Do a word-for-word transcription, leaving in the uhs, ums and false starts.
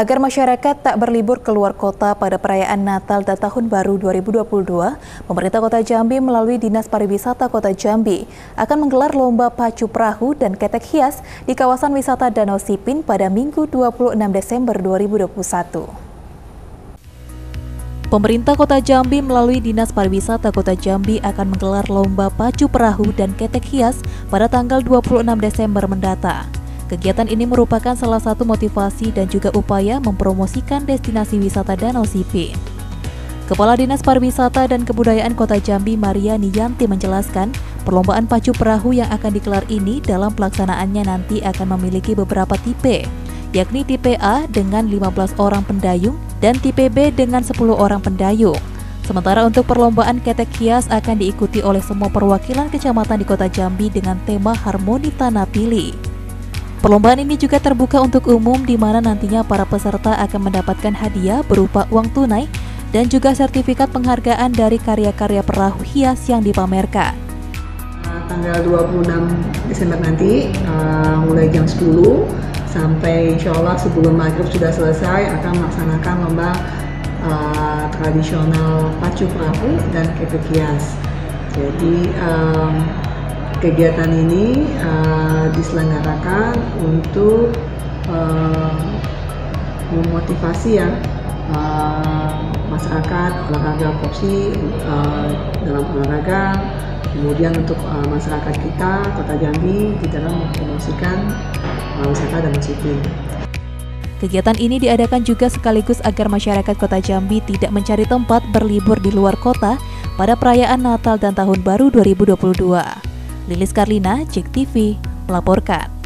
Agar masyarakat tak berlibur keluar kota pada perayaan Natal dan Tahun Baru dua ribu dua puluh dua, pemerintah Kota Jambi melalui Dinas Pariwisata Kota Jambi akan menggelar lomba pacu perahu dan ketek hias di kawasan wisata Danau Sipin pada Minggu dua puluh enam Desember dua ribu dua puluh satu. Pemerintah Kota Jambi melalui Dinas Pariwisata Kota Jambi akan menggelar lomba pacu perahu dan ketek hias pada tanggal dua puluh enam Desember mendatang. Kegiatan ini merupakan salah satu motivasi dan juga upaya mempromosikan destinasi wisata Danau Sipin. Kepala Dinas Pariwisata dan Kebudayaan Kota Jambi, Maria Niyanti, menjelaskan perlombaan pacu perahu yang akan digelar ini dalam pelaksanaannya nanti akan memiliki beberapa tipe, yakni tipe A dengan lima belas orang pendayung dan tipe B dengan sepuluh orang pendayung. Sementara untuk perlombaan ketek hias akan diikuti oleh semua perwakilan kecamatan di Kota Jambi dengan tema Harmoni Tanah Pilih. Perlombaan ini juga terbuka untuk umum di mana nantinya para peserta akan mendapatkan hadiah berupa uang tunai dan juga sertifikat penghargaan dari karya-karya perahu hias yang dipamerkan. Tanggal dua puluh enam Desember nanti, uh, mulai jam sepuluh. Sampai insya Allah sebelum maghrib sudah selesai akan melaksanakan lomba uh, tradisional pacu perahu dan ketek hias. Jadi um, kegiatan ini uh, diselenggarakan untuk uh, memotivasi ya uh, masyarakat olahraga popsi uh, dalam olahraga, kemudian untuk uh, masyarakat kita Kota Jambi di dalam mempromosikan wisata Danau Sipin. Kegiatan ini diadakan juga sekaligus agar masyarakat Kota Jambi tidak mencari tempat berlibur di luar kota pada perayaan Natal dan Tahun Baru dua ribu dua puluh dua. Lilis Karlina, Jek T V, melaporkan.